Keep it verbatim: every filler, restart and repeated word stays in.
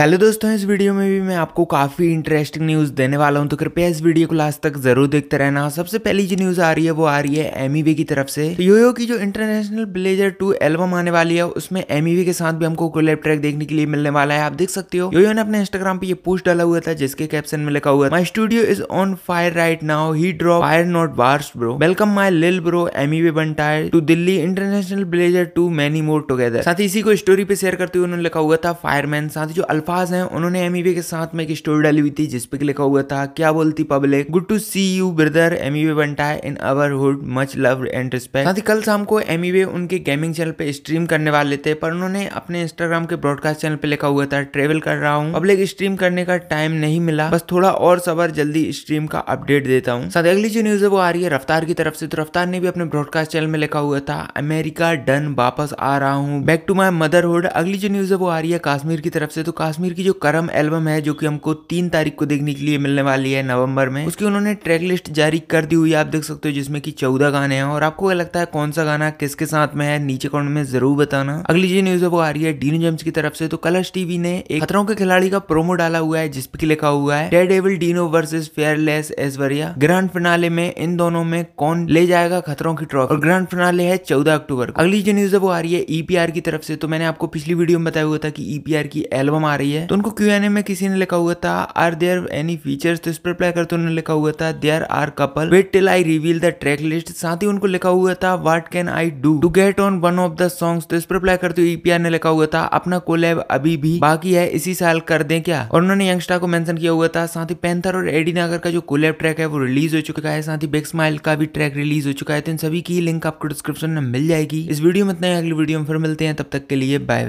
Hello दोस्तों, इस video में भी मैं आपको काफ़ी इंटरेस्टिंग न्यूज़ देने वाला हूं, तो कृपया इस वीडियो को लास्ट तक जरूर देखते रहना। सबसे पहली जो न्यूज़ आ रही है वो आ रही है एमिवे की तरफ से। तो योयो की जो इंटरनेशनल ब्लेजर टू एल्बम आने वाली है उसमें एमिवे के साथ भी हमको कोलैब ट्रैक देखने के लिए मिलने वाला है। आप देख सकते हो योयो ने अपने इंस्टाग्राम पे ये पोस्ट डाला हुआ था जिसके कैप्शन में लिखा हुआ my studio is on fire right now, he drop fire not wars bro, welcome my lil bro Emiway Bantai to Delhi, international blazer to many more together. साथ ही इसी को स्टोरी पे शेयर करते हुए उन्होंने लिखा हुआ था फायरमैन। साथ ही जो अल्फाज हैं उन्होंने एमिवे के साथ में एक स्टोरी डाली हुई थी जिसपे लिखा हुआ था क्या बोलती public, good to see you brother Emiway Bantai in our hood, much loved and respect. साथ ही कल शाम को एमिवे उनके गेमिंग चैनल पे स्ट्रीम करने वाले थे, पर उन्होंने अपने इंस्टाग्राम के ब्रॉडकास्ट चैनल पे लिखा हुआ था ट्रेवल कर रहा हूँ, पब्लिक स्ट्रीम करने का टाइम नहीं मिला, बस थोड़ा और सबर, जल्दी स्ट्रीम का अपडेट देता हूँ। साथ ही अगली जो न्यूज है वो आ रही है रफ्तार की तरफ से। तो रफ्तार ने भी अपने ब्रॉडकास्ट चैनल में लिखा हुआ था अमेरिका डन, वापस आ रहा हूँ, बैक टू माई मदरहुड। अगली जो न्यूज है वो आ रही है कश्मीर की तरफ से। तो कश्मीर की जो करम एल्बम है जो कि हमको तीन तारीख को देखने के लिए मिलने वाली है नवंबर में, उसकी उन्होंने ट्रैक लिस्ट जारी कर दी हुई है। आप देख सकते हो जिसमें कि चौदह गाने हैं, और आपको क्या लगता है कौन सा गाना किसके साथ में है नीचे कमेंट में जरूर बताना। अगली जो न्यूज है वो आ रही है डीनो जेम्स की तरफ से। तो कलर्स टीवी ने एक खतरों के खिलाड़ी का प्रोमो डाला हुआ है जिसपे लिखा हुआ है dead evil Dino versus fearless Aishwarya, grand finale में इन दोनों में कौन ले जाएगा खतरों की ट्रॉफी, और ग्रैंड फिनाले है चौदह अक्टूबर को। अगली जो न्यूज है वो आ रही है ईपीआर की तरफ से। तो मैंने आपको पिछली वीडियो में बताया हुआ था कि ईपीआर की एल्बम आ रही है, तो उनको क्यूएनए में किसी ने लिखा हुआ था आर देयर एनी फीचर्स, तो इस पर प्ले करते उन्होंने लिखा हुआ था there are couple wait till I reveal the track list. साथ ही उनको लिखा हुआ था what can I do to get on one of the songs, तो इस पर प्ले करते हुए ईपीआर ने लिखा हुआ था अपना कोलैब अभी भी बाकी है, इसी साल कर दें क्या, और उन्होंने यंगस्टा को मेंशन किया हुआ था। साथ ही पैंथर और एडी नागर का जो कोलैब ट्रैक है वो रिलीज हो चुका है, साथ ही बिग स्माइल का भी ट्रैक रिलीज हो चुका है। तो इन सभी की लिंक आपको डिस्क्रिप्शन में मिल जाएगी। इस वीडियो में इतना ही, अगली वीडियो में फिर मिलते हैं, तब तक के लिए बाय बाय।